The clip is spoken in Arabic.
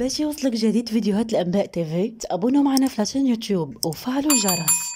باش يوصلك جديد فيديوهات الأنباء تيفي. تابونا معنا في لاشين يوتيوب وفعلوا الجرس.